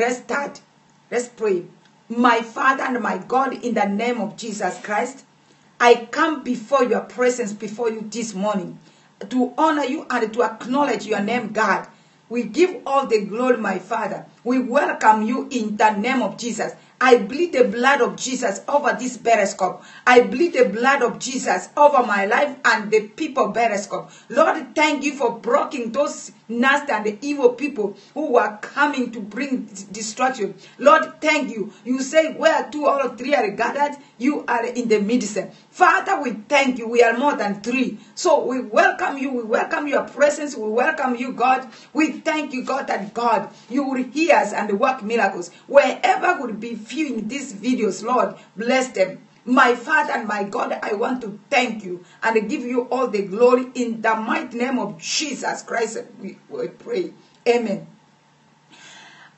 Let's start. Let's pray. My Father and my God, in the name of Jesus Christ, I come before your presence, before you this morning, to honor you and to acknowledge your name, God. We give all the glory, my Father. We welcome you in the name of Jesus. I bleed the blood of Jesus over this Berescope. I bleed the blood of Jesus over my life and the people of Berescope. Lord, thank you for blocking those nasty and the evil people who were coming to bring destruction. Lord, thank you. You say where two or three are gathered, you are in the midst. Father, we thank you. We are more than three. So we welcome you. We welcome your presence. We welcome you, God. We thank you, God, that God, you will hear us and work miracles. Wherever would be viewing these videos, Lord, bless them. My Father and my God, I want to thank you and give you all the glory in the mighty name of Jesus Christ. We pray. Amen.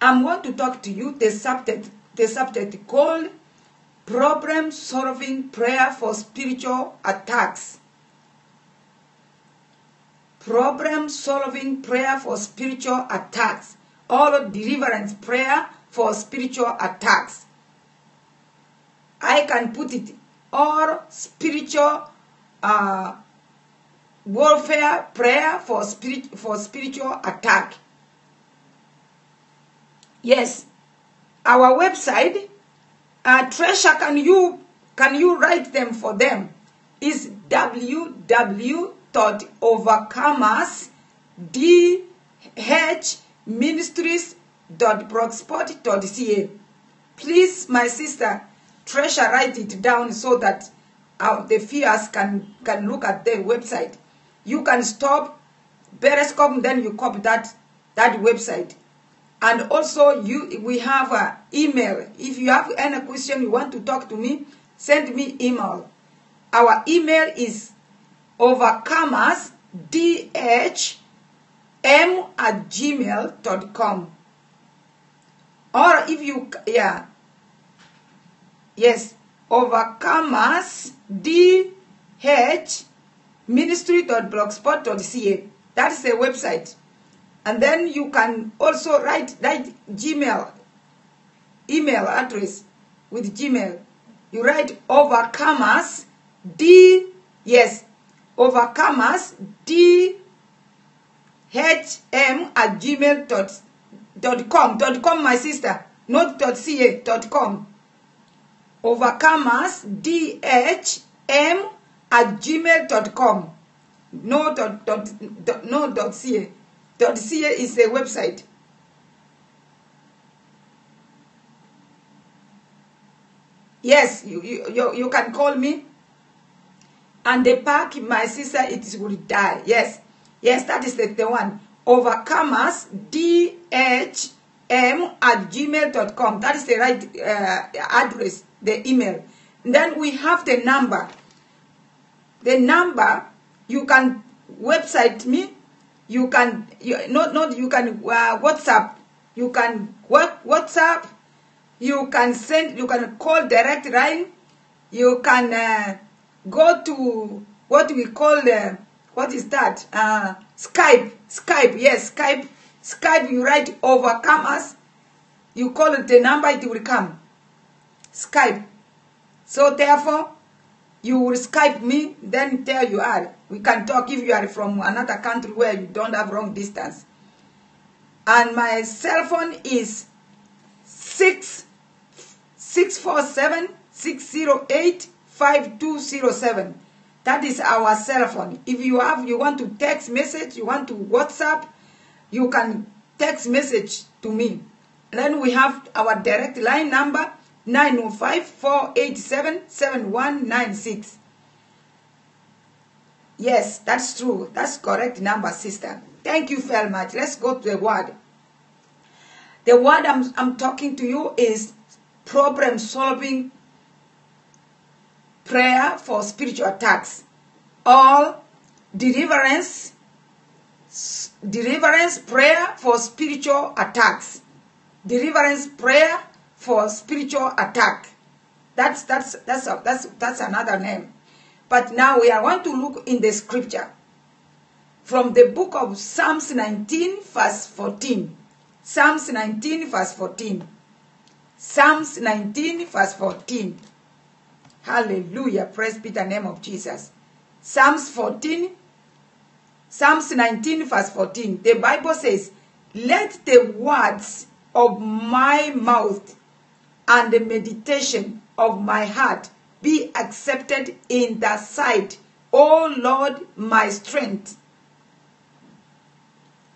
I'm going to talk to you the subject called Problem Solving Prayer for Spiritual Attacks. Problem Solving Prayer for Spiritual Attacks. All deliverance prayer for spiritual attacks. I can put it, or spiritual warfare prayer for spiritual attack. Yes, our website, Tresha, can you write them for them? Is www.overcomersdhministries.blogspot.ca. Please, my sister Tresha, write it down so that the viewers can look at their website. You can stop Berescope, then you copy that website. And also, we have an email. If you have any question, you want to talk to me, send me email. Our email is overcomersdhm@gmail.com. Or if you, yeah. Yes, overcomersdhministry.blogspot.ca. That's the website. And then you can also write Gmail, email address with Gmail. You write overcomersdhm@gmail.com. .com, my sister. Not .ca, .com. overcomersdhm@gmail.com. No .ca. .ca is a website. Yes, you can call me. And the pack, my sister, it will die. Yes. Yes, that is the one. overcomersdhm@gmail.com. That is the right address, the email. And then we have the number. The number, you can website me. You can WhatsApp. You can WhatsApp. You can send. You can call direct line. You can go to what we call Skype. Skype. Yes, Skype. Skype, you write Overcomers. You call it the number, it will come. Skype. So therefore, you will Skype me, then tell you are. We can talk if you are from another country where you don't have long distance. And my cell phone is 647-608-5207. That is our cell phone. If you want to text message, you want to WhatsApp, you can text message to me. And then we have our direct line number, 905-487-7196. Yes, that's true. That's correct number, sister. Thank you very much. Let's go to the word. The word I'm talking to you is problem-solving prayer for spiritual attacks. All deliverance prayer for spiritual attacks. Deliverance prayer for spiritual attack. That's another name. But now we are going to look in the scripture from the book of Psalms 19, verse 14. Psalms 19 verse 14. Psalms 19 verse 14. Hallelujah. Praise be the name of Jesus. Psalms 19 verse 14. The Bible says, let the words of my mouth and the meditation of my heart be accepted in thy sight, O Lord, my strength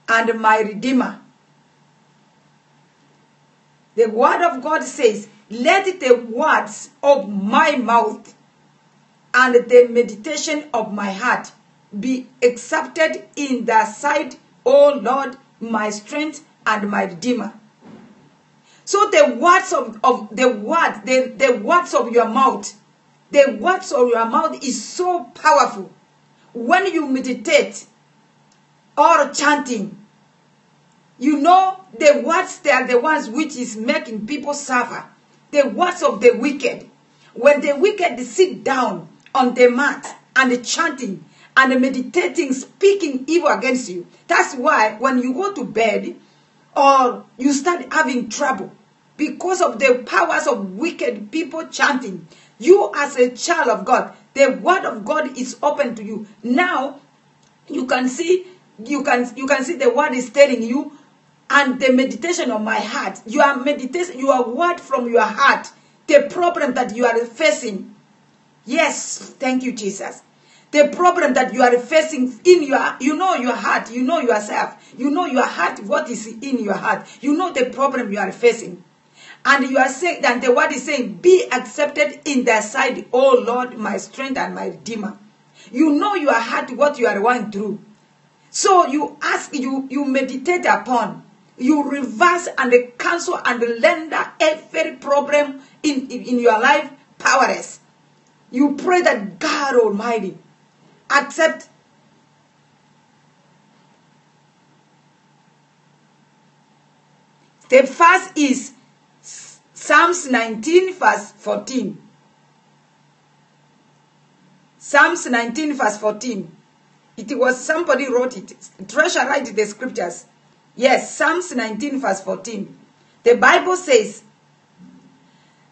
and my Redeemer. The word of God says, let the words of my mouth and the meditation of my heart be accepted in thy sight, O Lord, my strength and my Redeemer. So the words of your mouth is so powerful. When you meditate or chanting, you know the words, they are the ones which is making people suffer. The words of the wicked. When the wicked sit down on the mat and chanting and meditating, speaking evil against you. That's why when you go to bed or you start having trouble because of the powers of wicked people chanting, you as a child of God, the word of God is open to you. Now you can see the word is telling you, and the meditation of my heart, your meditation, your word from your heart, the problem that you are facing. Yes, thank you, Jesus. The problem that you are facing in your, you know your heart, you know yourself, you know your heart, what is in your heart, you know the problem you are facing. And you are saying that the word is saying, be accepted in thy sight, O Lord, my strength and my Redeemer. You know your heart, what you are going through. So you ask, you meditate upon, you reverse and cancel and render every problem in your life powerless. You pray that God Almighty, accept the first is Psalms 19 verse 14. Psalms 19 verse 14. It was somebody wrote it. Treasure write the scriptures. Yes, Psalms 19 verse 14. The Bible says,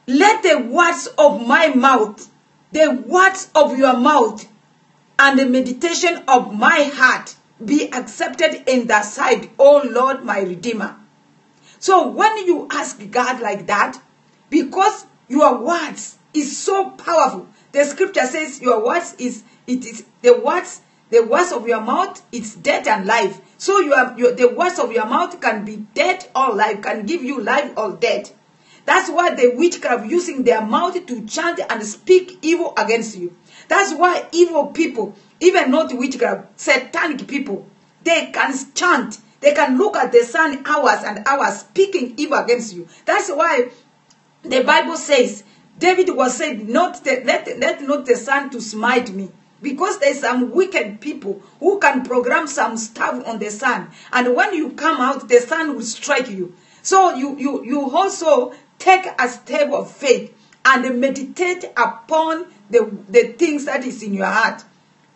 let the words of my mouth, the words of your mouth, and the meditation of my heart be accepted in thy sight, O Lord, my Redeemer. So when you ask God like that, because your words is so powerful, the scripture says your words is the words of your mouth, it's death and life. So the words of your mouth can be death or life, can give you life or death. That's why the witchcraft using their mouth to chant and speak evil against you. That's why evil people, even not witchcraft, satanic people, they can chant. They can look at the sun hours and hours speaking evil against you. That's why the Bible says, David was saying, let not the sun to smite me. Because there's some wicked people who can program some stuff on the sun. And when you come out, the sun will strike you. So you also take a step of faith and meditate upon the things that is in your heart,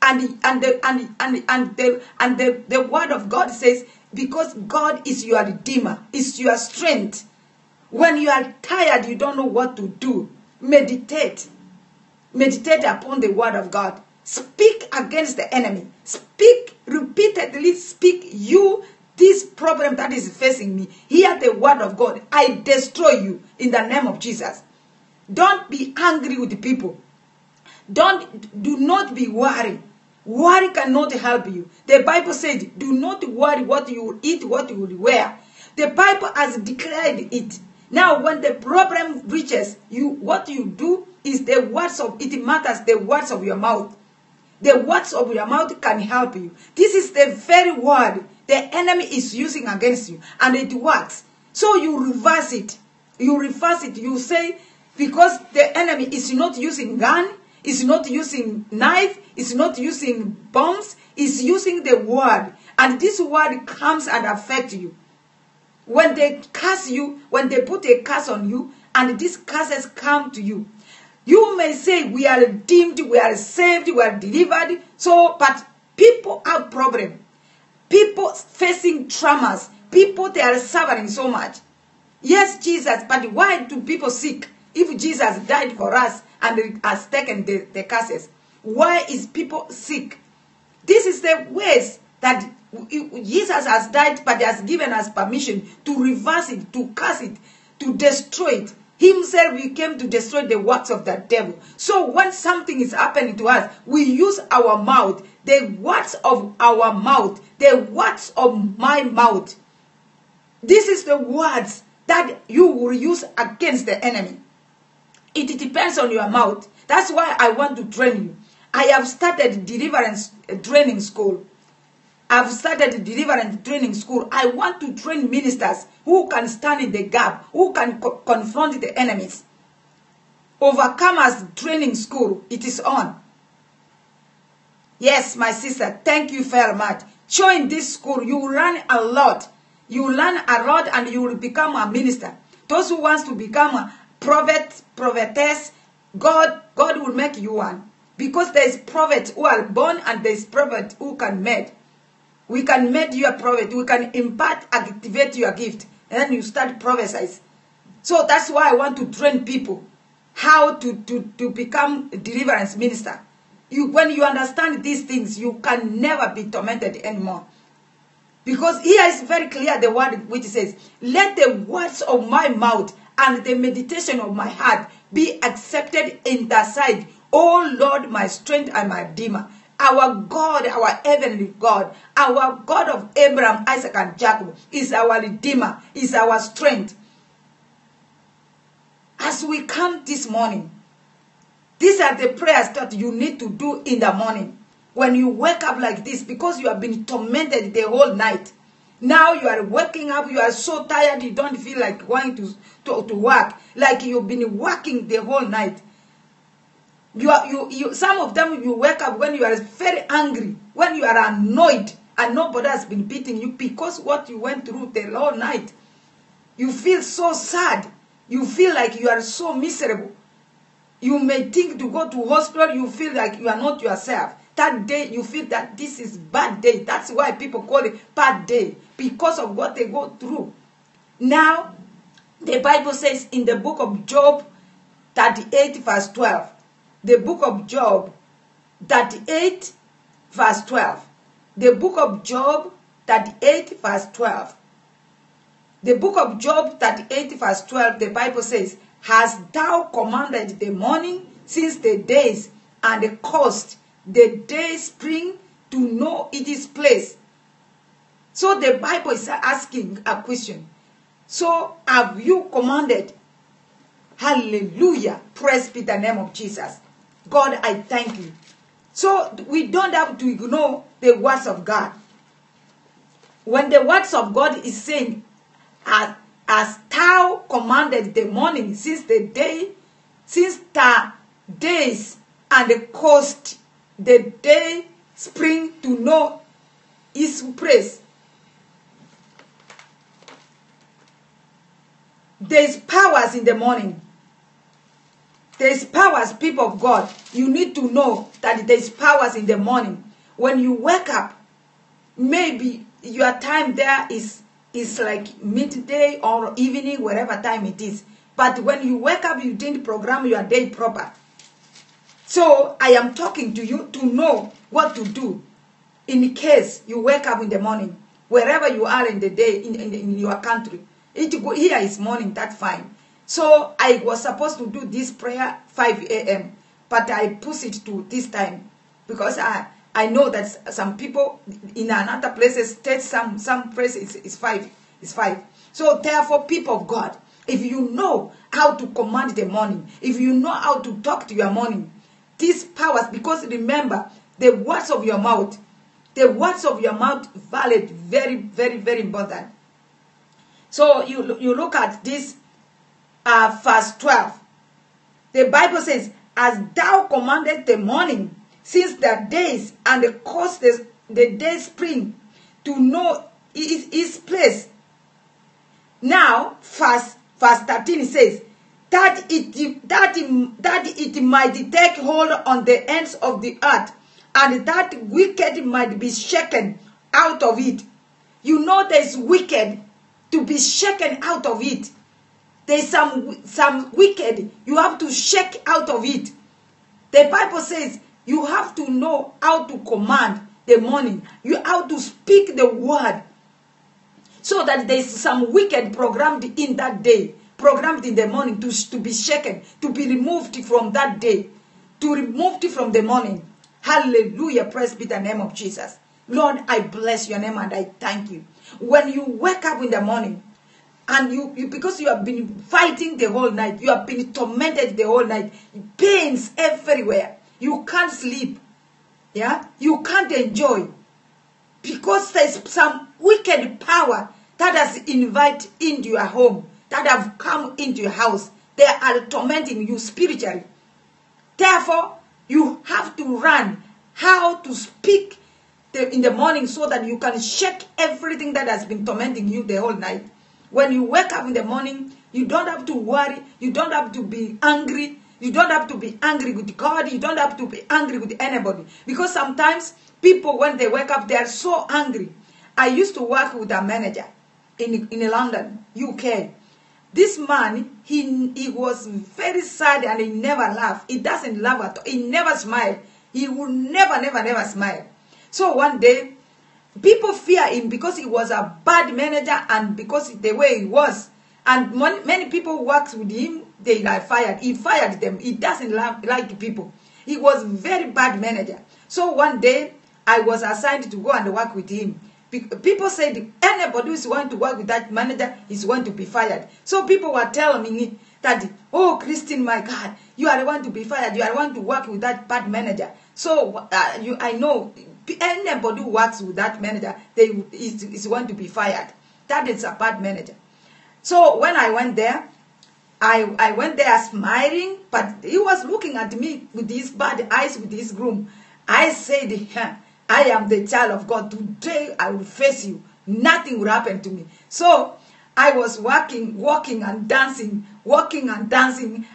and the word of God says, because God is your Redeemer, is your strength. When you are tired, you don't know what to do. Meditate upon the word of God. Speak against the enemy. Speak repeatedly. Speak you. This problem that is facing me, hear the word of God. I destroy you in the name of Jesus. Don't be angry with the people. Do not be worried. Worry cannot help you. The Bible said, do not worry what you will eat, what you will wear. The Bible has declared it. Now, when the problem reaches you, what you do is the words of it matters, the words of your mouth. The words of your mouth can help you. This is the very word the enemy is using against you, and it works. So you reverse it. You say, because the enemy is not using gun, is not using knife, is not using bombs, is using the word. And this word comes and affects you. When they curse you, when they put a curse on you, and these curses come to you, you may say, we are redeemed, we are saved, we are delivered. But people have problems. People facing traumas, people, they are suffering so much. Yes, Jesus, but why do people seek? If Jesus died for us and has taken the curses, why is people sick? This is the ways that Jesus has died, but has given us permission to reverse it, to curse it, to destroy it. Himself, he came to destroy the works of the devil. So when something is happening to us, we use our mouth, the words of our mouth, the words of my mouth. This is the words that you will use against the enemy. It depends on your mouth. That's why I want to train you. I have started deliverance training school. I've started deliverance training school. I want to train ministers who can stand in the gap, who can confront the enemies. Overcomers training school, it is on. Yes, my sister, thank you very much. Join this school. You will learn a lot. You learn a lot and you will become a minister. Those who want to become a prophet, prophetess, God will make you one. Because there is prophets who are born and there is prophet who can made. We can make you a prophet. We can impart, activate your gift. And then you start prophesying. So that's why I want to train people how to become a deliverance minister. When you understand these things, you can never be tormented anymore. Because here is very clear the word which says, let the words of my mouth and the meditation of my heart be accepted in thy sight, O Lord, my strength and my redeemer. Our God, our heavenly God, our God of Abraham, Isaac, and Jacob is our Redeemer, is our strength. As we come this morning, these are the prayers that you need to do in the morning. When you wake up like this, because you have been tormented the whole night. Now you are waking up, you are so tired, you don't feel like going to work. Like you've been working the whole night. Some of them, you wake up when you are very angry, when you are annoyed, and nobody has been beating you because what you went through the whole night. You feel so sad. You feel like you are so miserable. You may think to go to hospital, you feel like you are not yourself. That day, you feel that this is bad day. That's why people call it bad day, because of what they go through. Now, the Bible says in the book of Job 38 verse 12, the book of Job 38 verse 12. The book of Job 38 verse 12. The book of Job 38 verse 12, the Bible says, hast thou commanded the morning since the days, and caused the day spring to know its place? So the Bible is asking a question. So have you commanded? Hallelujah. Praise be the name of Jesus. God, I thank you. So we don't have to ignore the words of God. When the words of God is saying, as thou commanded the morning since the day, since the days, and caused the day spring to know his praise. There is powers in the morning. There is powers, people of God. You need to know that there is powers in the morning. When you wake up, maybe your time there is like midday or evening, whatever time it is. But when you wake up, you didn't program your day proper. So I am talking to you to know what to do in case you wake up in the morning, wherever you are in the day, in your country. Here is morning, that's fine. So I was supposed to do this prayer 5 a.m., but I pushed it to this time because I know that some people in another places state some places is 5. So therefore, people of God, if you know how to command the morning, if you know how to talk to your morning, these powers, because remember, the words of your mouth valid, very, very, very important. So you look at this verse 12. The Bible says, as thou commanded the morning since the days, and caused the day spring to know its place. Now, verse 13 says, that it might take hold on the ends of the earth, and that wicked might be shaken out of it. You know there's wicked to be shaken out of it. There's some wicked you have to shake out of it. The Bible says you have to know how to command the morning. You have to speak the word so that there's some wicked programmed in that day, programmed in the morning to be shaken, to be removed from that day, to removed from the morning. Hallelujah. Praise be the name of Jesus. Lord, I bless your name and I thank you. When you wake up in the morning, and you because you have been fighting the whole night, you have been tormented the whole night, pains everywhere, you can't sleep, yeah, you can't enjoy, because there's some wicked power that has invited into your home, that have come into your house. They are tormenting you spiritually. Therefore, you have to run how to speak in the morning so that you can shake everything that has been tormenting you the whole night. When you wake up in the morning, you don't have to worry. You don't have to be angry. You don't have to be angry with God. You don't have to be angry with anybody. Because sometimes people, when they wake up, they are so angry. I used to work with a manager in London, UK. This man, he was very sad and he never laughed. He doesn't laugh at all. He never smiled. He would never smile. So one day, people fear him because he was a bad manager and because the way he was. And many people worked with him, they like fired. He fired them. He doesn't like people. He was very bad manager. So one day, I was assigned to go and work with him. People said anybody who's going to work with that manager is going to be fired. So people were telling me that, oh, Christine, my God, you are the one to be fired. You are the one to work with that bad manager. So I know anybody who works with that manager is going to be fired. That is a bad manager. So when I went there, I went there smiling, but he was looking at me with his bad eyes, with his gloom. I said, I am the child of God. Today I will face you. Nothing will happen to me. So I was walking and dancing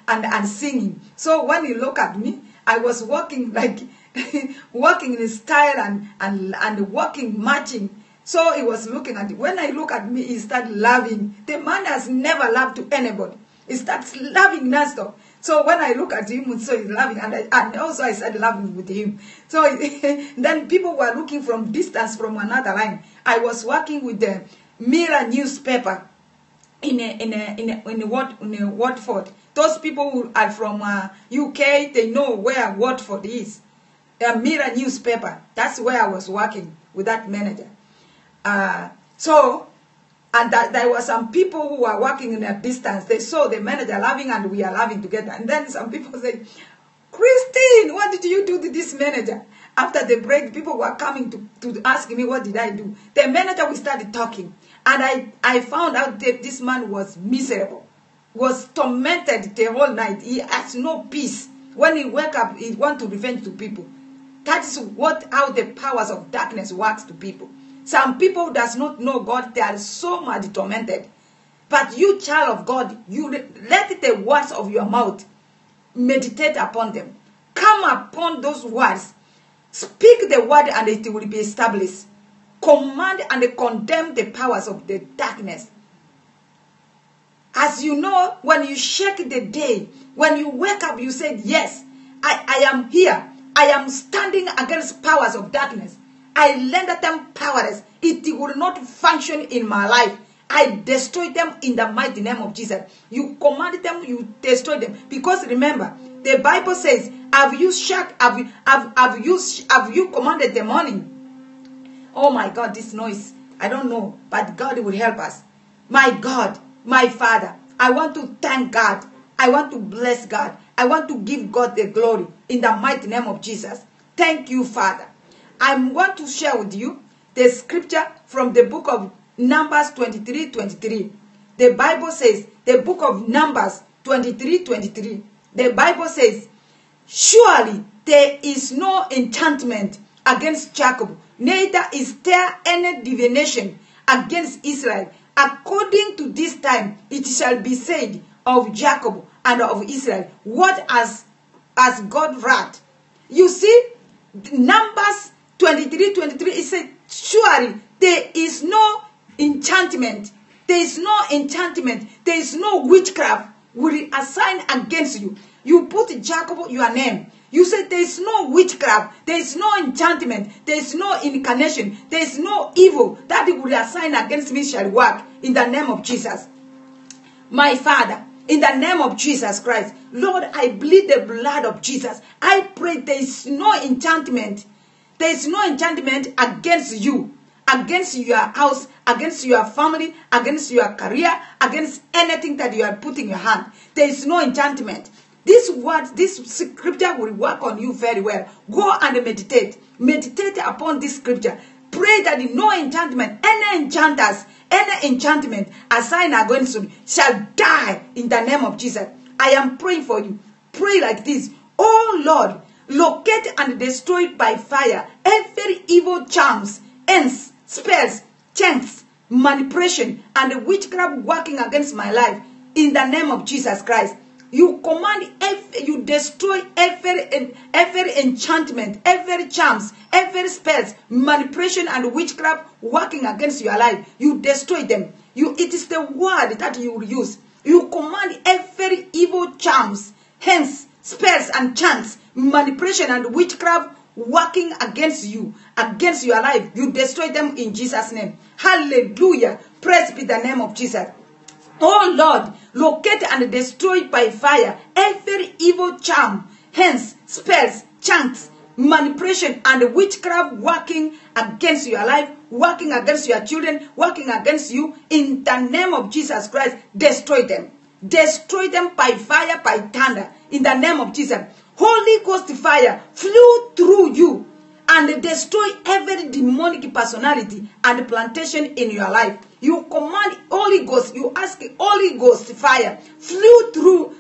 and singing. So when you look at me, I was walking like walking in style and walking, marching. So he was looking at me. When I look at me, he started laughing. The man has never laughed to anybody. He starts laughing nonstop. So when I look at him, so he's laughing, and also I started laughing with him. So then people were looking from distance from another line. I was working with the Mirror newspaper in Watford. Those people who are from UK, they know where Watford is. The Mirror newspaper. That's where I was working with that manager. There were some people who were working in a distance. They saw the manager laughing and we are laughing together. And then some people said, Christine, what did you do to this manager? After the break, people were coming to ask me, what did I do? The manager, we started talking. And I found out that this man was miserable, was tormented the whole night. He has no peace. When he wake up, he want to revenge to people. That's how the powers of darkness works to people. Some people does not know God, they are so much tormented. But you, child of God, you let the words of your mouth meditate upon them. Come upon those words. Speak the word and it will be established. Command and condemn the powers of the darkness. As you know, when you shake the day, when you wake up, you said, yes, I am here. I am standing against powers of darkness. I render them powerless. It will not function in my life. I destroy them in the mighty name of Jesus. You command them, you destroy them. Because remember, the Bible says, have you commanded the morning? Oh my God, this noise. I don't know, but God will help us. My God, my Father, I want to thank God. I want to bless God. I want to give God the glory in the mighty name of Jesus. Thank you, Father. I want to share with you the scripture from the book of Numbers 23:23. The Bible says, the book of Numbers 23:23. The Bible says, surely there is no enchantment against Jacob, neither is there any divination against Israel. According to this time, it shall be said of Jacob and of Israel, what has God wrought? You see, Numbers 23:23, it said, surely There is no enchantment. There is no enchantment. There is no witchcraft will assign against you. You put Jacob, your name. You said there is no witchcraft. There is no enchantment. There is no incarnation. There is no evil that it will assign against me shall work in the name of Jesus. My Father, in the name of Jesus Christ, Lord, I bleed the blood of Jesus. I pray there is no enchantment. There is no enchantment against you, against your house, against your family, against your career, against anything that you are putting your hand. There is no enchantment. This word, this scripture will work on you very well. Go and meditate. Meditate upon this scripture. Pray that no enchantment, any enchanters, any enchantment assigned against you shall die in the name of Jesus. I am praying for you. Pray like this. Oh Lord, locate and destroy by fire every evil charms, ends, spells, chants, manipulation, and witchcraft working against my life in the name of Jesus Christ. You command, you destroy every enchantment, every charms, every spells, manipulation, and witchcraft working against your life. You destroy them. It is the word that you will use. You command every evil charms, hence, spells and chants, manipulation, and witchcraft working against you, against your life. You destroy them in Jesus' name. Hallelujah. Praise be the name of Jesus. Oh Lord, locate and destroy by fire every evil charm, hence, spells, chants, manipulation, and witchcraft working against your life, working against your children, working against you. In the name of Jesus Christ, destroy them. Destroy them by fire, by thunder. In the name of Jesus. Holy Ghost fire flew through you and destroy every demonic personality and plantation in your life. You command Holy Ghost. You ask Holy Ghost fire flew through.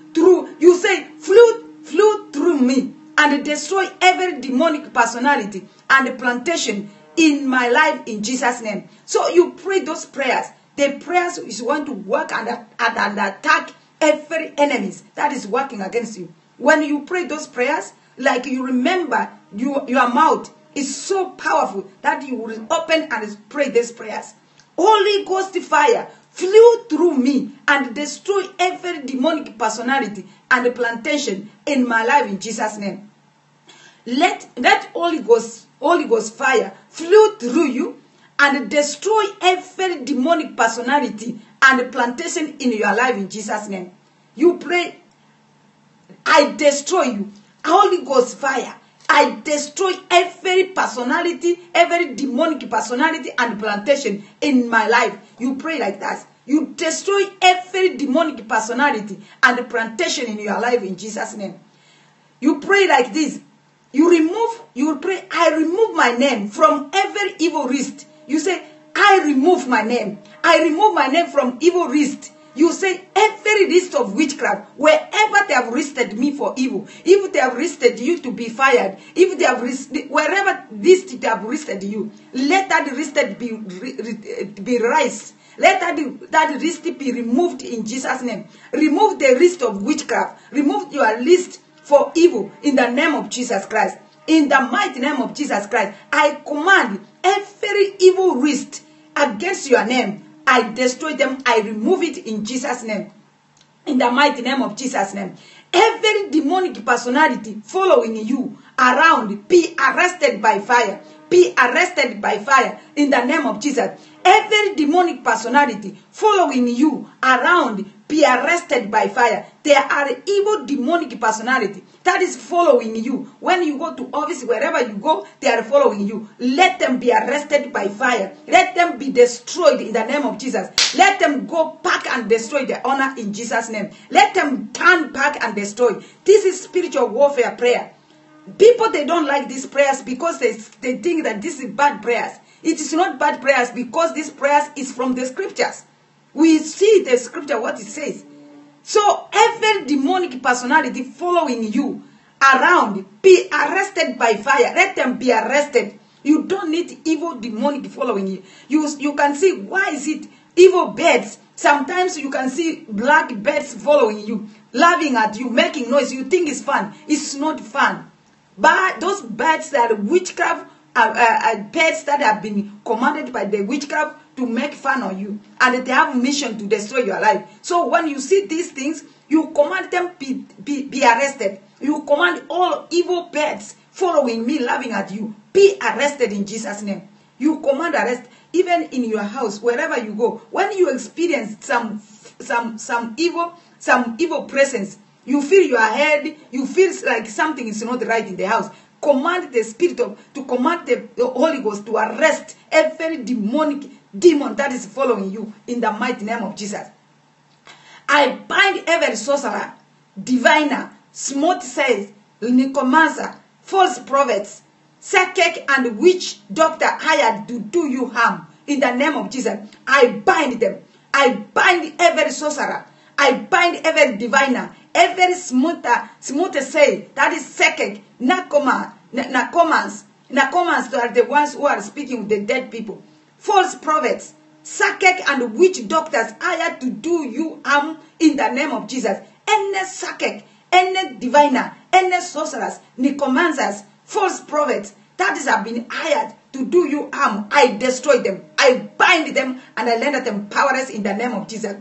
You say flew through me and destroy every demonic personality and plantation in my life in Jesus' name. So you pray those prayers. The prayers is going to work and attack every enemies that is working against you. When you pray those prayers, like you remember, your mouth is so powerful that you will open and pray these prayers. Holy Ghost fire flew through me and destroyed every demonic personality and plantation in my life in Jesus' name. Let that Holy Ghost fire flew through you and destroy every demonic personality and plantation in your life in Jesus' name. You pray, I destroy you. Holy Ghost fire, I destroy every personality, every demonic personality and plantation in my life. You pray like that. You destroy every demonic personality and plantation in your life in Jesus' name. You pray like this. You pray, I remove my name from every evil wrist. You say, I remove my name. I remove my name from evil wrist. You say, every wrist of witchcraft, wherever they have wristed me for evil, if they have wristed you to be fired, if they have wristed, wherever wrist they have wristed you, let that wrist be raised. Let that wrist be removed in Jesus' name. Remove the wrist of witchcraft. Remove your wrist for evil in the name of Jesus Christ. In the mighty name of Jesus Christ, I command every evil wrist against your name. I destroy them. I remove it in Jesus' name. In the mighty name of Jesus' name. Every demonic personality following you around, be arrested by fire. Be arrested by fire in the name of Jesus. Every demonic personality following you around, be arrested by fire. There are evil demonic personality that is following you. When you go to office, wherever you go, they are following you. Let them be arrested by fire. Let them be destroyed in the name of Jesus. Let them go back and destroy their honor in Jesus' name. Let them turn back and destroy. This is spiritual warfare prayer. People, they don't like these prayers because they think that this is bad prayers. It is not bad prayers because this prayers is from the scriptures. We see the scripture, what it says. So every demonic personality following you around, be arrested by fire. Let them be arrested. You don't need evil demonic following you. You can see, why is it evil birds? Sometimes you can see black birds following you, laughing at you, making noise. You think it's fun. It's not fun. But those birds that are witchcraft pets that have been commanded by the witchcraft to make fun on you, and they have a mission to destroy your life. So when you see these things, you command them be arrested. You command all evil pets following me, laughing at you, be arrested in Jesus' name. You command arrest even in your house, wherever you go. When you experience some evil presence, you feel your head, you feel like something is not right in the house. Command the spirit to command the Holy Ghost to arrest every demonic demon that is following you in the mighty name of Jesus. I bind every sorcerer, diviner, smooth says, necromancer, false prophets, psychic and witch doctor hired to do you harm in the name of Jesus. I bind them. I bind every sorcerer. I bind every diviner, every smooth say that is psychic, narcomans. Narcomans are the ones who are speaking with the dead people. False prophets, psychic and witch doctors hired to do you harm in the name of Jesus. Any psychic, any diviner, any sorcerers, necromancers, false prophets that have been hired to do you harm, I destroy them. I bind them and I render them powerless in the name of Jesus.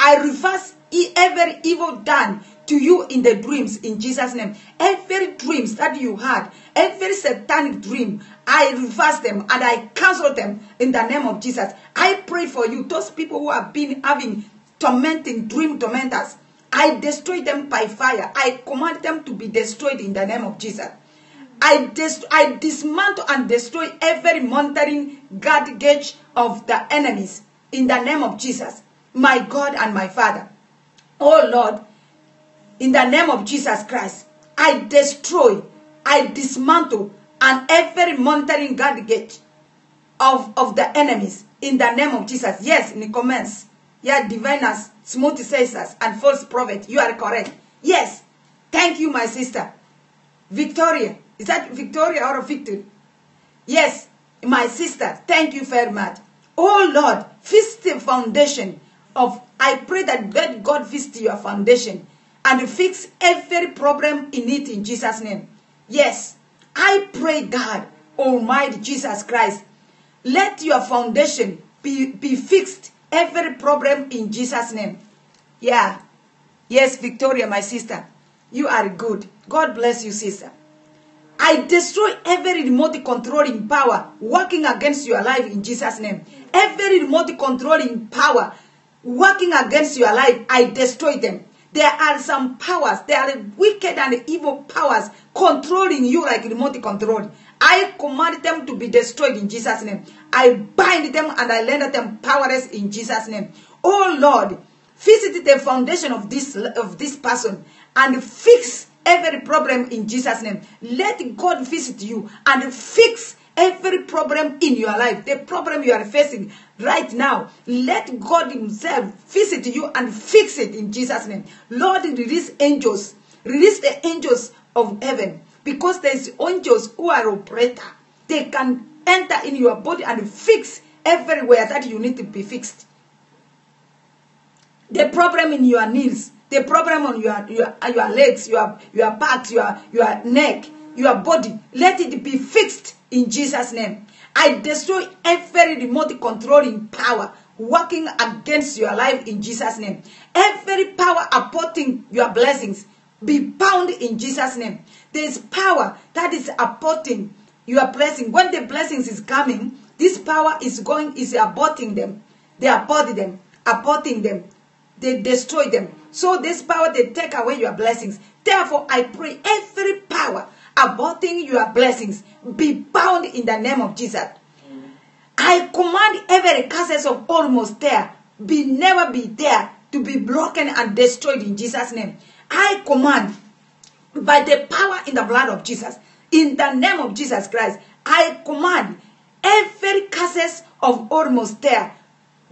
I reverse every evil done to you in the dreams in Jesus' name. Every dreams that you had, every satanic dream, I reverse them and I cancel them in the name of Jesus. I pray for you, those people who have been having tormenting dream tormentors. I destroy them by fire. I command them to be destroyed in the name of Jesus. I dismantle and destroy every monitoring guard gauge of the enemies in the name of Jesus, my God and my Father. Oh Lord, in the name of Jesus Christ, I destroy, I dismantle, and every monitoring guard gauge of the enemies in the name of Jesus. Yes, Nicomedes, yeah, diviners, smooth says, and false prophet. You are correct. Yes, thank you, my sister, Victoria. Is that Victoria or Victor? Yes, my sister, thank you very much. Oh Lord, feast the foundation of, I pray that God feast your foundation and fix every problem in it in Jesus' name. Yes, I pray God, Almighty Jesus Christ, let your foundation be fixed every problem in Jesus' name. Yeah. Yes, Victoria, my sister, you are good. God bless you, sister. I destroy every remote controlling power working against your life in Jesus' name. Every remote controlling power working against your life, I destroy them. There are some powers, there are wicked and evil powers controlling you like remote control. I command them to be destroyed in Jesus' name. I bind them and I render them powerless in Jesus' name. Oh Lord, visit the foundation of this person and fix every problem in Jesus' name. Let God visit you and fix every problem in your life, the problem you are facing right now. Let God himself visit you and fix it in Jesus' name. Lord, release the angels of heaven, because there is angels who are operator. They can enter in your body and fix everywhere that you need to be fixed. The problem in your knees, the problem on your legs, your back, your neck, your body, let it be fixed in Jesus' name. I destroy every remote controlling power working against your life in Jesus' name. Every power opposing your blessings, be bound in Jesus' name. There is power that is opposing your blessing. When the blessings is coming, this power is aborting them. They abort them, aborting them. They destroy them. So this power, they take away your blessings. Therefore, I pray every power aborting your blessings be bound in the name of Jesus. I command every curses of almost there be never be there to be broken and destroyed in Jesus' name. I command by the power in the blood of Jesus, in the name of Jesus Christ, I command every curses of almost there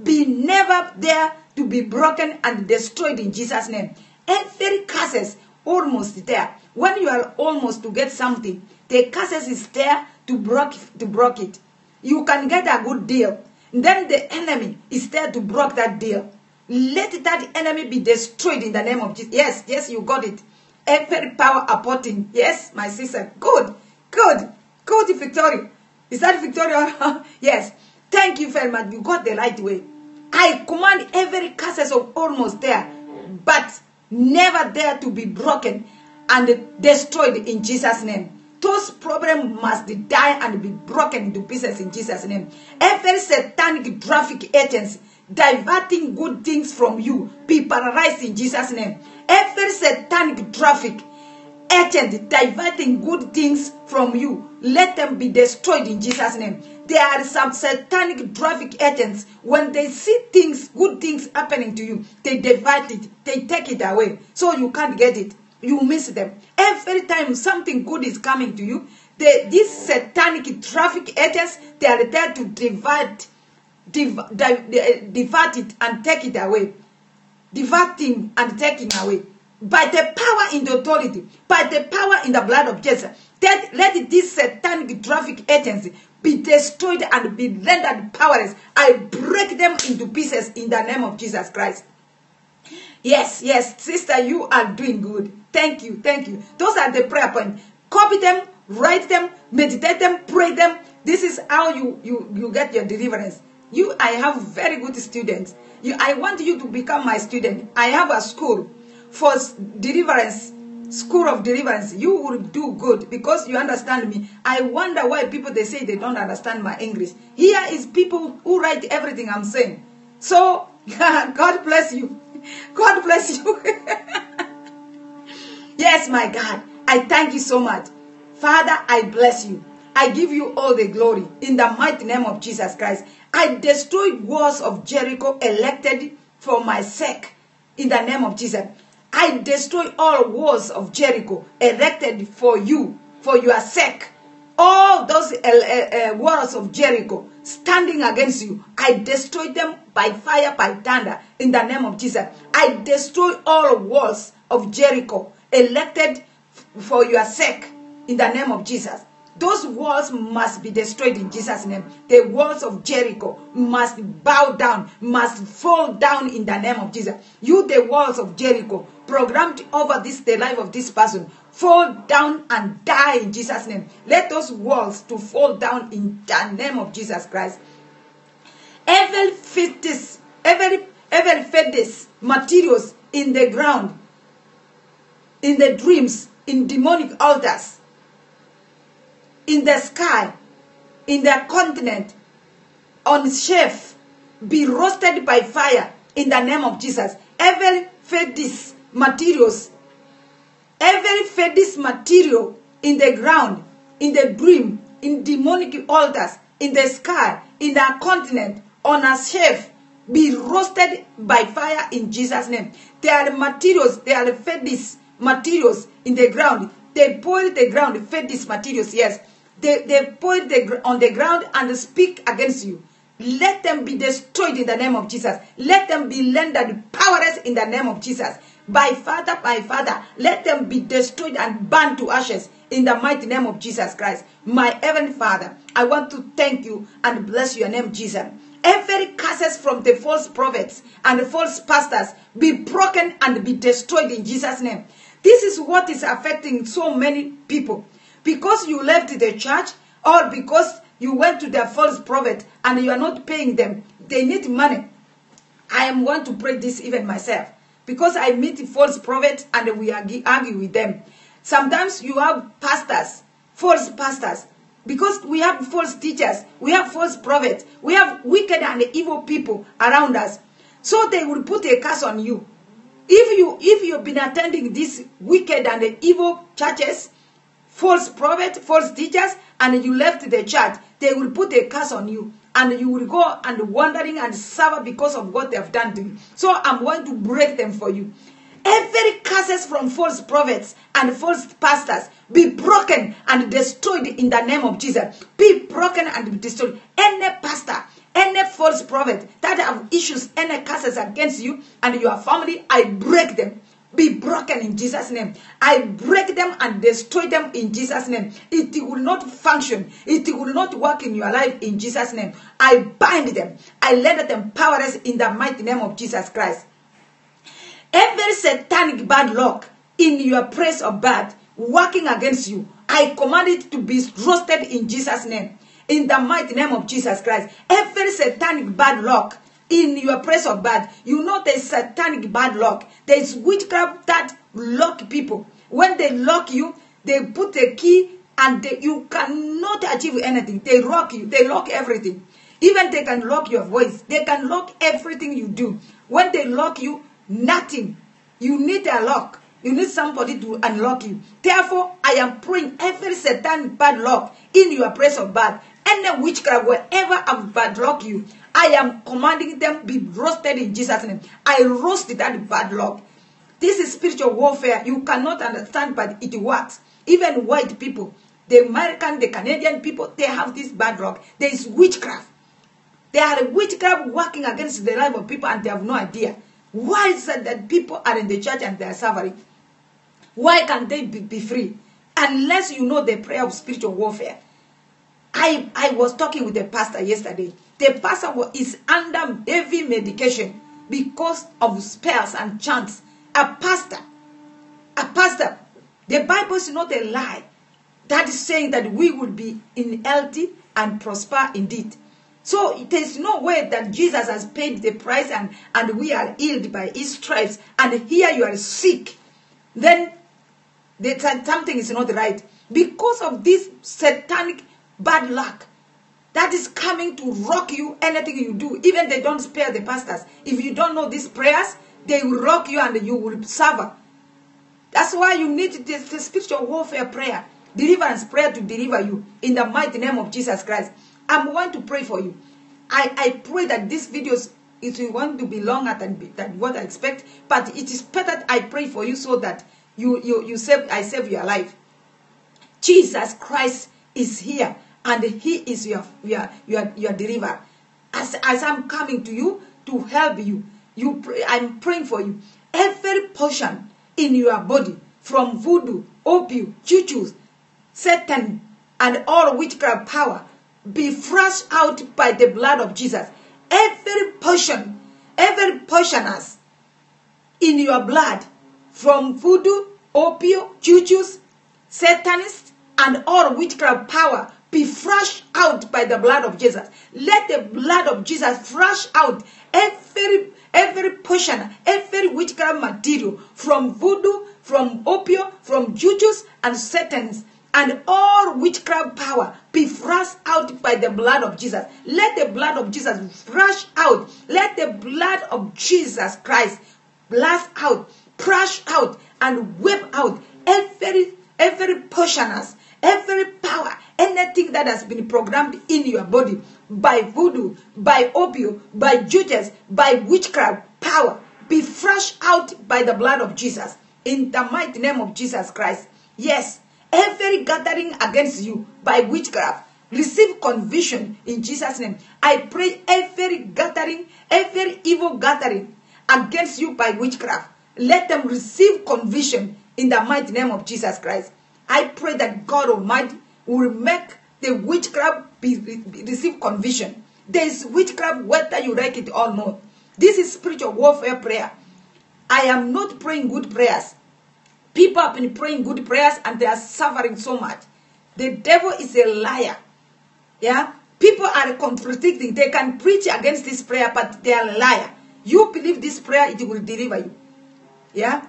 be never there to be broken and destroyed in Jesus' name. Every curses almost there. When you are almost to get something, the curses is there to block it. You can get a good deal. Then the enemy is there to block that deal. Let that enemy be destroyed in the name of Jesus. Yes, yes, you got it. Every power apporting. Yes, my sister. Good, Victoria. Is that Victoria? Yes. Thank you very much. You got the right way. I command every curses of almost there, but never there to be broken and destroyed in Jesus' name. Those problems must die and be broken into pieces in Jesus' name. Every satanic traffic agents diverting good things from you be paralyzed in Jesus' name. Every satanic traffic agent diverting good things from you, let them be destroyed in Jesus' name. There are some satanic traffic agents. When they see things, good things happening to you, they divert it, they take it away, so you can't get it. You miss them. Every time something good is coming to you, these satanic traffic agents, they are there to divert it and take it away. Diverting and taking away. By the power in the authority, by the power in the blood of Jesus, let these satanic traffic agents be destroyed and be rendered powerless. I break them into pieces in the name of Jesus Christ. Yes, yes, sister, you are doing good. Thank you, thank you. Those are the prayer points. Copy them, write them, meditate them, pray them. This is how you get your deliverance. I have very good students. I want you to become my student. I have a school for deliverance, school of deliverance. You will do good because you understand me. I wonder why people, they say they don't understand my English. Here is people who write everything I'm saying. So, God bless you. God bless you. Yes, my God, I thank you so much. Father, I bless you. I give you all the glory in the mighty name of Jesus Christ. I destroyed walls of Jericho erected for my sake in the name of Jesus. I destroy all walls of Jericho erected for you, for your sake. All those walls of Jericho standing against you, I destroy them by fire, by thunder, in the name of Jesus. I destroy all walls of Jericho erected for your sake, in the name of Jesus. Those walls must be destroyed in Jesus' name. The walls of Jericho must bow down, must fall down in the name of Jesus. You, the walls of Jericho, programmed over the life of this person, fall down and die in Jesus' name. Let those walls to fall down in the name of Jesus Christ. Every fetus materials in the ground, in the dreams, in demonic altars, in the sky, in the continent, on shelf, be roasted by fire in the name of Jesus. Every fetus material in the ground, in the dream, in demonic altars, in the sky, in the continent, on a shelf, be roasted by fire in Jesus' name. There are fetus materials in the ground. They boil the ground, fetus materials, yes. They boil on the ground and speak against you. Let them be destroyed in the name of Jesus. Let them be rendered powerless in the name of Jesus. By Father, let them be destroyed and burned to ashes in the mighty name of Jesus Christ. My heavenly Father, I want to thank you and bless your name, Jesus. Every curses from the false prophets and the false pastors be broken and be destroyed in Jesus' name. This is what is affecting so many people. Because you left the church or because you went to the false prophet and you are not paying them. They need money. I am going to pray this even myself. Because I meet false prophets and we argue with them. Sometimes you have pastors, false pastors. Because we have false teachers, we have false prophets, we have wicked and evil people around us. So they will put a curse on you. If you've been attending these wicked and evil churches, false prophets, false teachers, and you left the church, they will put a curse on you. And you will go and wandering and suffer because of what they have done to you. So I'm going to break them for you. Every curses from false prophets and false pastors be broken and destroyed in the name of Jesus. Be broken and destroyed. Any pastor, any false prophet that have issues, any curses against you and your family, I break them. Be broken in Jesus' name. I break them and destroy them in Jesus' name. It will not function. It will not work in your life in Jesus' name. I bind them. I render them powerless in the mighty name of Jesus Christ. Every satanic bad luck in your praise of bad working against you, I command it to be roasted in Jesus' name. in the mighty name of Jesus Christ. Every satanic bad luck in your place of birth, you know there's satanic bad luck. There's witchcraft that lock people. When they lock you, they put a key and you cannot achieve anything. They lock you. They lock everything. Even they can lock your voice. They can lock everything you do. When they lock you, nothing. You need a lock. You need somebody to unlock you. Therefore, I am praying every satanic bad luck in your place of birth, any witchcraft, wherever I've bad luck you, I am commanding them be roasted in Jesus' name. I roasted that bad luck. This is spiritual warfare. You cannot understand, but it works. Even white people, the American, the Canadian people, they have this bad luck. There is witchcraft. There are witchcraft working against the life of people and they have no idea. Why is it that people are in the church and they are suffering? Why can't they be free? Unless you know the prayer of spiritual warfare. I was talking with the pastor yesterday. The pastor is under heavy medication because of spells and chants. A pastor, the Bible is not a lie. That is saying that we will be in healthy and prosper indeed. So there is no way that Jesus has paid the price and we are healed by his stripes. And here you are sick. Then something is not right. Because of this satanic bad luck that is coming to rock you, anything you do. Even they don't spare the pastors. If you don't know these prayers, they will rock you and you will suffer. That's why you need the spiritual warfare prayer, deliverance prayer to deliver you in the mighty name of Jesus Christ. I'm going to pray for you. I pray that these videos, it will want to be longer than what I expect, but it is better I pray for you so that I save your life. Jesus Christ is here. And he is your deliverer. As I'm coming to you to help you, I'm praying for you. Every portion in your body, from voodoo, opium, juju, Satan, and all witchcraft power, be thrashed out by the blood of Jesus. Every portion in your blood, from voodoo, opium, juju, Satanists, and all witchcraft power, be thrashed out by the blood of Jesus. Let the blood of Jesus thrash out every portion, every witchcraft material, from voodoo, from opium, from jujus and Satans, and all witchcraft power be thrashed out by the blood of Jesus. Let the blood of Jesus thrash out. Let the blood of Jesus Christ blast out, thrash out, and whip out every portioners, every power, anything that has been programmed in your body by voodoo, by opium, by juju, by witchcraft power, be thrashed out by the blood of Jesus in the mighty name of Jesus Christ. Yes, every gathering against you by witchcraft, receive conviction in Jesus' name. I pray every gathering, every evil gathering against you by witchcraft, let them receive conviction in the mighty name of Jesus Christ. I pray that God Almighty will make the witchcraft receive conviction. There is witchcraft whether you like it or not. This is spiritual warfare prayer. I am not praying good prayers. People have been praying good prayers and they are suffering so much. The devil is a liar. Yeah? People are contradicting. They can preach against this prayer, but they are a liar. You believe this prayer, it will deliver you. Yeah?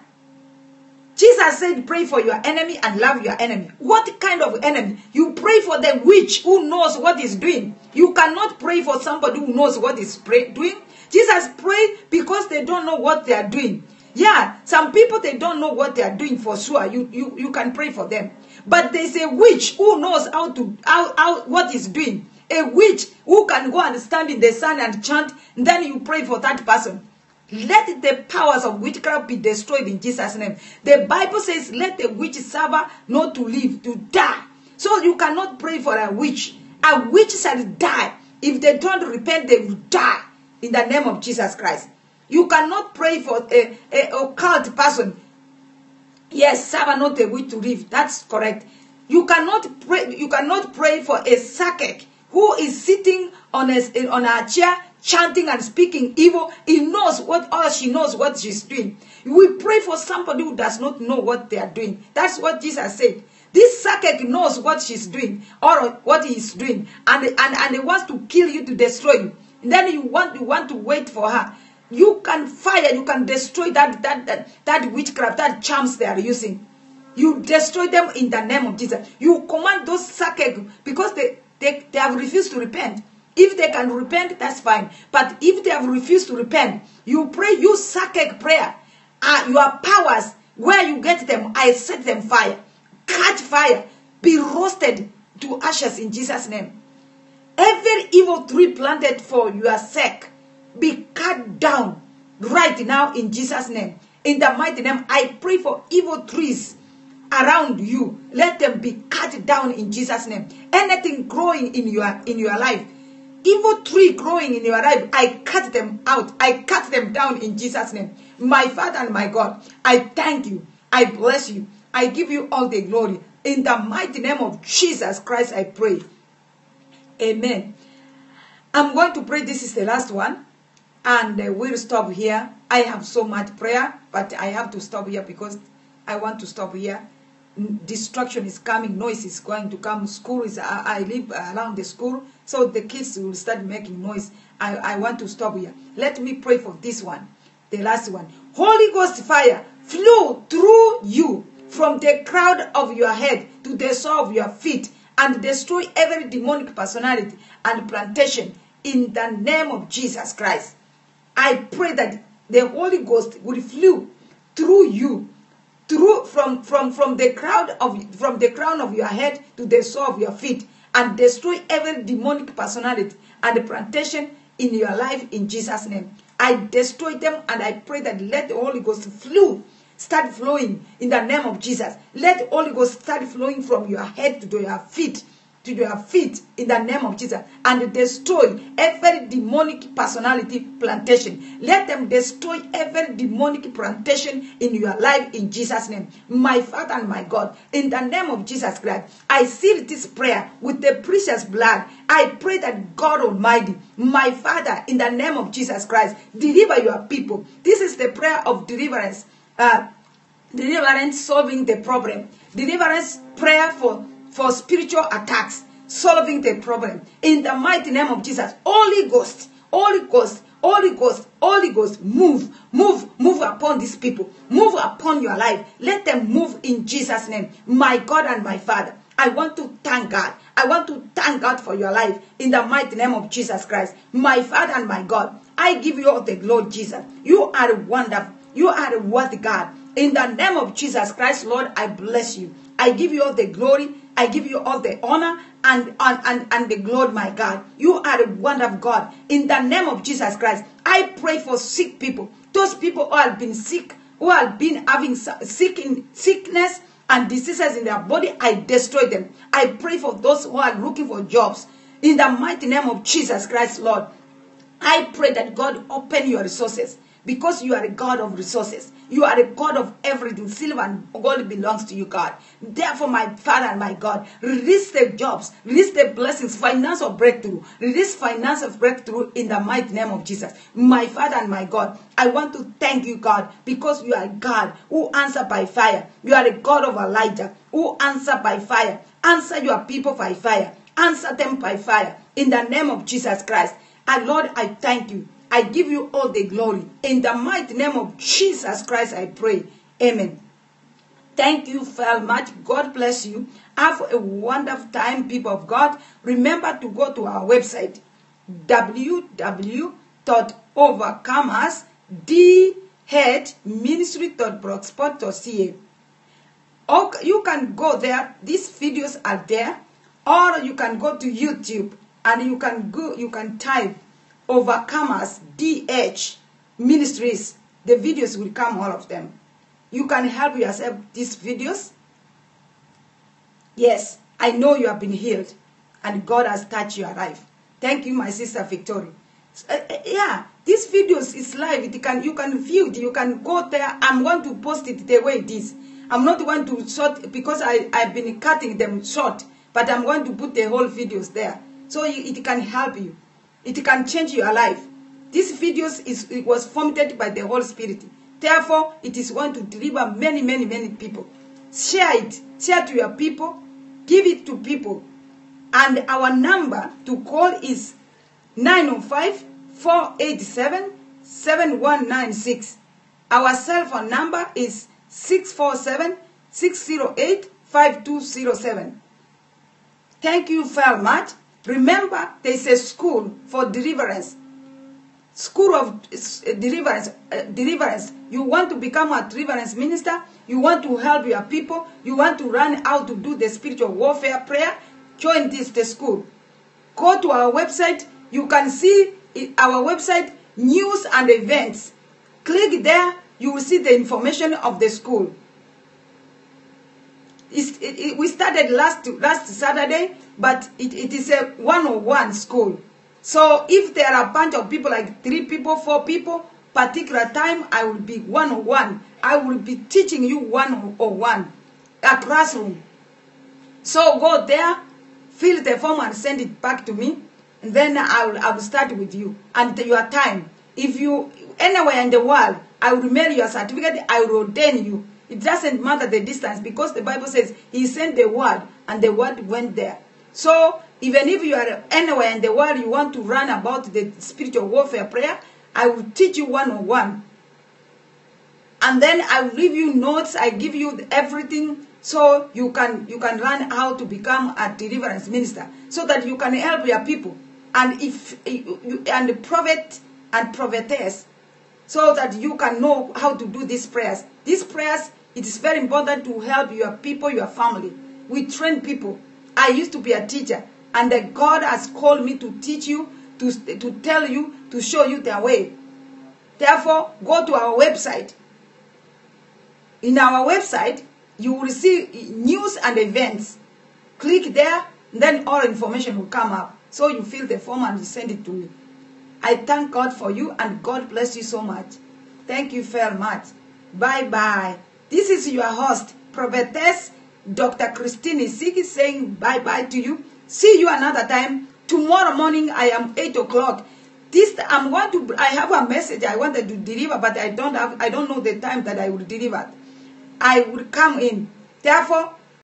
Jesus said, pray for your enemy and love your enemy. What kind of enemy? You pray for the witch who knows what he's doing. You cannot pray for somebody who knows what he's doing. Jesus prayed because they don't know what they are doing. Yeah, some people, they don't know what they are doing for sure. You can pray for them. But there's a witch who knows how what he's doing. A witch who can go and stand in the sun and chant, and then you pray for that person. Let the powers of witchcraft be destroyed in Jesus' name. The Bible says, let the witch suffer not to live, to die. So you cannot pray for a witch. A witch shall die. If they don't repent, they will die in the name of Jesus Christ. You cannot pray for an occult person. Yes, suffer not the witch to live. That's correct. You cannot pray for a psychic who is sitting on a chair chanting and speaking evil. He knows what, or she knows what she's doing. We pray for somebody who does not know what they are doing. That's what Jesus said. This Sakek knows what she's doing or what he is doing, and he wants to kill you, to destroy you. And then you want to wait for her. You can fire, you can destroy that witchcraft, that charms they are using. You destroy them in the name of Jesus. You command those Sakek, because they have refused to repent. If they can repent, that's fine. But if they have refused to repent, you pray, you Sakek prayer. Your powers, where you get them, I set them fire. Catch fire. Be roasted to ashes in Jesus' name. Every evil tree planted for your sake, be cut down right now in Jesus' name. In the mighty name, I pray for evil trees around you. Let them be cut down in Jesus' name. Anything growing in your life, evil tree growing in your life, I cut them out. I cut them down in Jesus' name. My Father and my God, I thank you. I bless you. I give you all the glory. In the mighty name of Jesus Christ, I pray. Amen. I'm going to pray. This is the last one. And we'll stop here. I have so much prayer, but I have to stop here because I want to stop here. Destruction is coming. Noise is going to come. School is, I live around the school, so the kids will start making noise. I want to stop here. Let me pray for this one. The last one. Holy Ghost fire flew through you from the crown of your head to the sole of your feet, and destroy every demonic personality and plantation in the name of Jesus Christ. I pray that the Holy Ghost will flow through you, from the crown of your head to the sole of your feet, and destroy every demonic personality and plantation in your life in Jesus' name. I destroy them, and I pray that let the Holy Ghost start flowing in the name of Jesus. Let the Holy Ghost start flowing from your head to your feet in the name of Jesus, and destroy every demonic personality plantation. Let them destroy every demonic plantation in your life in Jesus' name. My Father and my God, in the name of Jesus Christ, I seal this prayer with the precious blood. I pray that God Almighty, my Father, in the name of Jesus Christ, deliver your people. This is the prayer of deliverance. Deliverance solving the problem. Deliverance prayer for spiritual attacks, solving the problem. In the mighty name of Jesus, Holy Ghost, Holy Ghost, Holy Ghost, Holy Ghost, move, move, move upon these people. Move upon your life. Let them move in Jesus' name. My God and my Father, I want to thank God. I want to thank God for your life in the mighty name of Jesus Christ. My Father and my God, I give you all the glory, Jesus. You are wonderful. You are a worthy God. In the name of Jesus Christ, Lord, I bless you. I give you all the glory. I give you all the honor and the glory, my God. You are a wonderful God. In the name of Jesus Christ, I pray for sick people. Those people who have been sick, who have been having sickness and diseases in their body, I destroy them. I pray for those who are looking for jobs. In the mighty name of Jesus Christ, Lord, I pray that God open your resources. Because you are a God of resources. You are a God of everything. Silver and gold belongs to you, God. Therefore, my Father and my God, release the jobs, release the blessings, financial breakthrough. Release financial breakthrough in the mighty name of Jesus. My Father and my God, I want to thank you, God, because you are a God who answers by fire. You are a God of Elijah who answers by fire. Answer your people by fire. Answer them by fire. In the name of Jesus Christ. And Lord, I thank you. I give you all the glory. In the mighty name of Jesus Christ, I pray. Amen. Thank you very much. God bless you. Have a wonderful time, people of God. Remember to go to our website, www.overcomersdheadministry.blogspot.ca. You can go there. These videos are there. Or you can go to YouTube and you can type Overcomers DH Ministries. The videos will come, all of them. You can help yourself these videos. Yes, I know you have been healed and God has touched your life. Thank you, my sister Victoria. These videos is live. You can view it. You can go there. I'm going to post it the way it is. I'm not going to short because I've been cutting them short, but I'm going to put the whole videos there so it can help you. It can change your life. This video was formed by the Holy Spirit. Therefore, it is going to deliver many, many, many people. Share it. Share to your people. Give it to people. And our number to call is 905-487-7196. Our cell phone number is 647-608-5207. Thank you very much. Remember, there is a school for deliverance. School of deliverance. You want to become a deliverance minister. You want to help your people. You want to learn how to do the spiritual warfare prayer. Join the school. Go to our website. You can see our website, news and events. Click there. You will see the information of the school. We started last Saturday, but it is a one-on-one school. So if there are a bunch of people, like 3 people, 4 people, particular time, I will be one-on-one. I will be teaching you one-on-one, a classroom. So go there, fill the form and send it back to me. And then I will start with you and your time. If you, anywhere in the world, I will mail your certificate, I will ordain you. It doesn't matter the distance, because the Bible says he sent the word and the word went there. So even if you are anywhere in the world, you want to learn about the spiritual warfare prayer, I will teach you one-on-one. And then I will leave you notes, I give you everything, so you can learn how to become a deliverance minister, so that you can help your people. And the prophet and prophetess, so that you can know how to do these prayers. These prayers, it is very important to help your people, your family. We train people. I used to be a teacher, and God has called me to teach you, to tell you, to show you the way. Therefore, go to our website. In our website, you will see news and events. Click there, and then all information will come up. So you fill the form and you send it to me. I thank God for you, and God bless you so much. Thank you very much. Bye-bye. This is your host, Prophetess Dr. Christine Isigi, saying bye-bye to you. See you another time. Tomorrow morning, I am 8 o'clock. I have a message I wanted to deliver, but I don't know the time that I will deliver. I will come in. Therefore,